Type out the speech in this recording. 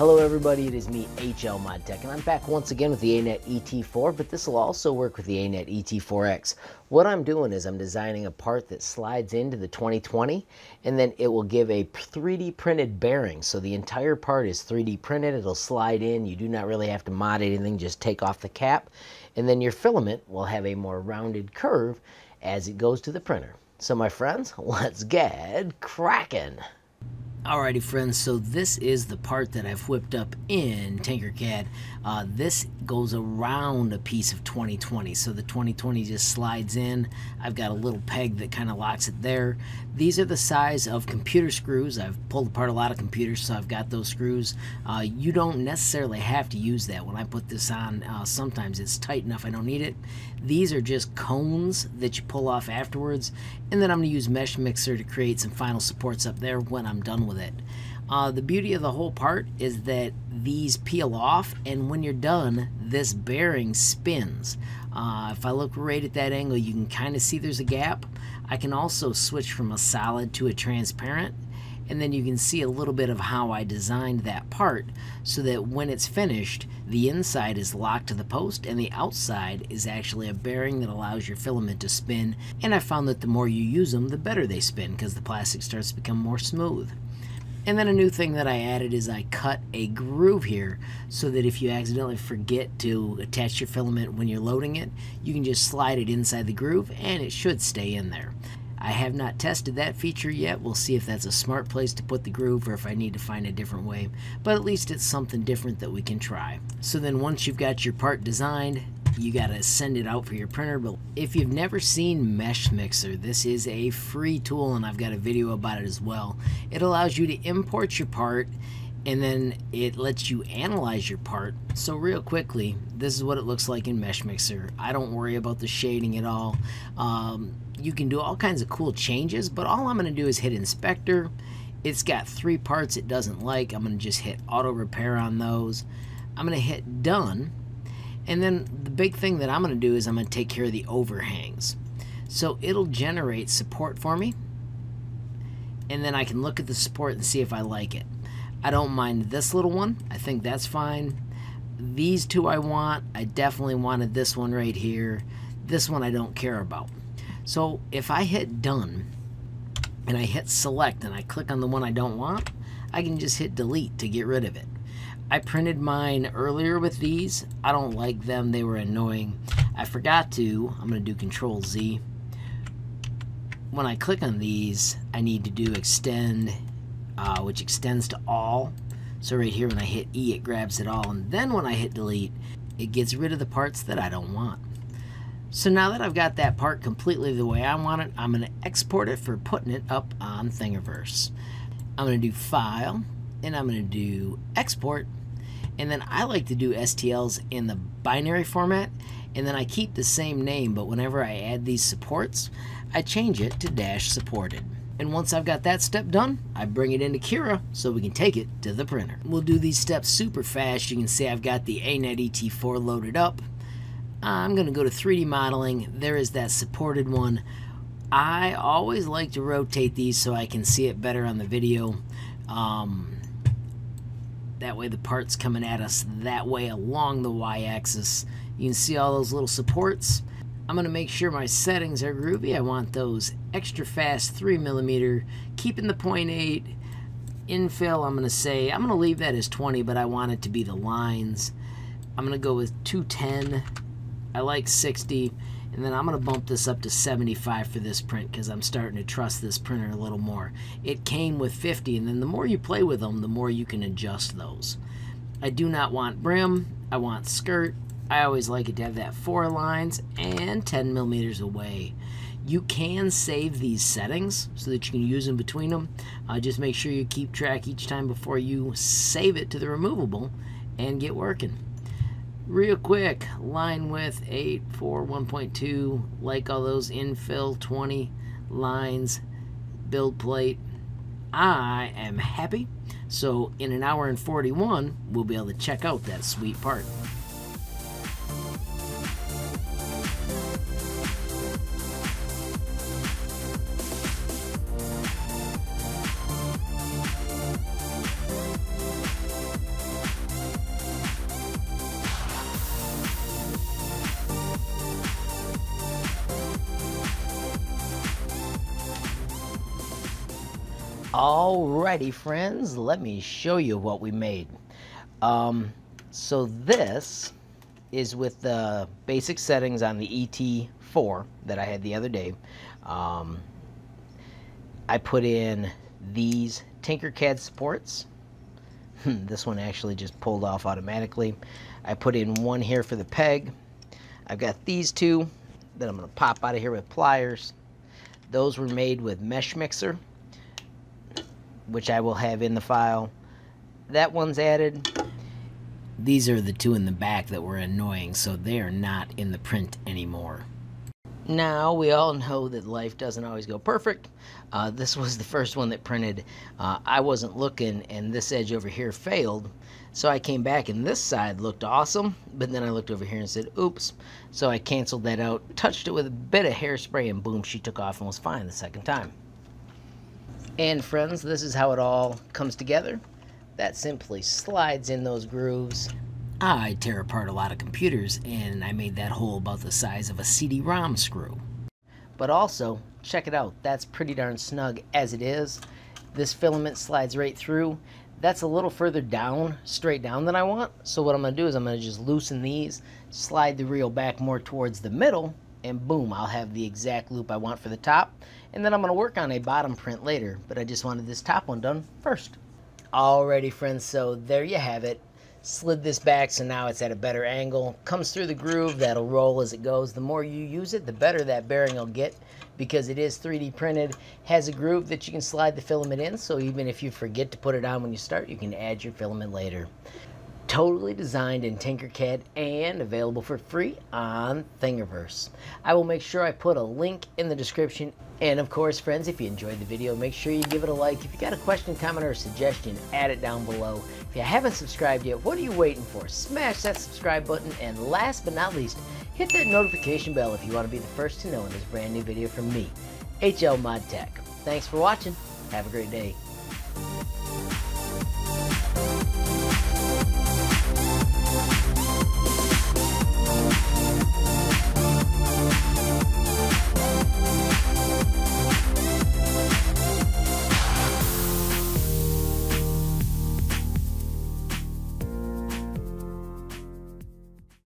Hello everybody, it is me, HL Mod Tech, and I'm back once again with the Anet ET4, but this will also work with the Anet ET4X. What I'm doing is I'm designing a part that slides into the 2020, and then it will give a 3D printed bearing. So the entire part is 3D printed, it'll slide in, you do not really have to mod anything, just take off the cap, and then your filament will have a more rounded curve as it goes to the printer. So my friends, let's get cracking! Alrighty friends, so this is the part that I've whipped up in Tinkercad. This goes around a piece of 2020, so the 2020 just slides in. I've got a little peg that kind of locks it there. These are the size of computer screws. I've pulled apart a lot of computers, so I've got those screws. You don't necessarily have to use that. When I put this on, sometimes it's tight enough I don't need it. These are just cones that you pull off afterwards, and then I'm going to use Mesh Mixer to create some final supports up there when I'm done with it. The beauty of the whole part is that these peel off, and when you're done, this bearing spins. If I look right at that angle, you can kind of see there's a gap. I can also switch from a solid to a transparent, and then you can see a little bit of how I designed that part so that when it's finished, the inside is locked to the post and the outside is actually a bearing that allows your filament to spin. And I found that the more you use them, the better they spin because the plastic starts to become more smooth. And then a new thing that I added is I cut a groove here so that if you accidentally forget to attach your filament when you're loading it, you can just slide it inside the groove and it should stay in there. I have not tested that feature yet. We'll see if that's a smart place to put the groove or if I need to find a different way, but at least it's something different that we can try. So then once you've got your part designed, you gotta send it out for your printer. But if you've never seen Mesh Mixer, this is a free tool and I've got a video about it as well. It allows you to import your part and then it lets you analyze your part. So real quickly, this is what it looks like in Mesh Mixer. I don't worry about the shading at all. You can do all kinds of cool changes, but all I'm gonna do is hit Inspector. It's got three parts it doesn't like. I'm gonna just hit Auto Repair on those. I'm gonna hit Done. And then the big thing that I'm going to do is I'm going to take care of the overhangs. So it'll generate support for me. And then I can look at the support and see if I like it. I don't mind this little one. I think that's fine. These two I want. I definitely wanted this one right here. This one I don't care about. So if I hit Done and I hit Select and I click on the one I don't want, I can just hit Delete to get rid of it. I printed mine earlier with these. I don't like them, they were annoying. I forgot to, I'm gonna do Control Z. When I click on these, I need to do Extend, which extends to all. So right here when I hit E, it grabs it all. And then when I hit Delete, it gets rid of the parts that I don't want. So now that I've got that part completely the way I want it, I'm gonna export it for putting it up on Thingiverse. I'm gonna do File, and I'm gonna do Export. And then I like to do STLs in the binary format, and then I keep the same name, but whenever I add these supports, I change it to -supported. And once I've got that step done, I bring it into Cura so we can take it to the printer. We'll do these steps super fast. You can see I've got the Anet ET4 loaded up. I'm gonna go to 3D modeling. There is that supported one. I always like to rotate these so I can see it better on the video. That way the part's coming at us that way along the y-axis. You can see all those little supports. I'm gonna make sure my settings are groovy. I want those extra fast 3mm, keeping the 0.8. Infill, I'm gonna leave that as 20, but I want it to be the lines. I'm gonna go with 210. I like 60. And then I'm gonna bump this up to 75 for this print because I'm starting to trust this printer a little more. It came with 50, and then the more you play with them, the more you can adjust those. I do not want brim, I want skirt. I always like it to have that 4 lines and 10mm away. You can save these settings so that you can use them between them. Just make sure you keep track each time before you save it to the removable and get working. Real quick, line width 8, 4, 1.2, like all those, infill 20, lines, build plate. I am happy. So in an hour and 41, we'll be able to check out that sweet part. Alrighty friends, let me show you what we made. So this is with the basic settings on the ET4 that I had the other day. I put in these Tinkercad supports. This one actually just pulled off automatically. I put in one here for the peg. I've got these two that I'm going to pop out of here with pliers. Those were made with Mesh Mixer, which I will have in the file. That one's added. These are the two in the back that were annoying, so they are not in the print anymore. Now, we all know that life doesn't always go perfect. This was the first one that printed. I wasn't looking, and this edge over here failed. So I came back, and this side looked awesome, but then I looked over here and said, oops. So I canceled that out, touched it with a bit of hairspray, and boom, she took off and was fine the second time. And friends, this is how it all comes together. That simply slides in those grooves. I tear apart a lot of computers, and I made that hole about the size of a CD-ROM screw. But also, check it out, that's pretty darn snug as it is. This filament slides right through. That's a little further down, straight down than I want. So what I'm gonna do is I'm gonna just loosen these, slide the reel back more towards the middle, and boom, I'll have the exact loop I want for the top. And then I'm gonna work on a bottom print later, but I just wanted this top one done first. Alrighty friends, so there you have it. Slid this back, so now it's at a better angle. Comes through the groove, that'll roll as it goes. The more you use it, the better that bearing will get because it is 3D printed. Has a groove that you can slide the filament in, so even if you forget to put it on when you start, you can add your filament later. Totally designed in Tinkercad and available for free on Thingiverse. I will make sure I put a link in the description. And of course, friends, if you enjoyed the video, make sure you give it a like. If you got a question, comment, or suggestion, add it down below. If you haven't subscribed yet, what are you waiting for? Smash that subscribe button. And last but not least, hit that notification bell if you want to be the first to know in this brand new video from me, HL Mod Tech. Thanks for watching. Have a great day.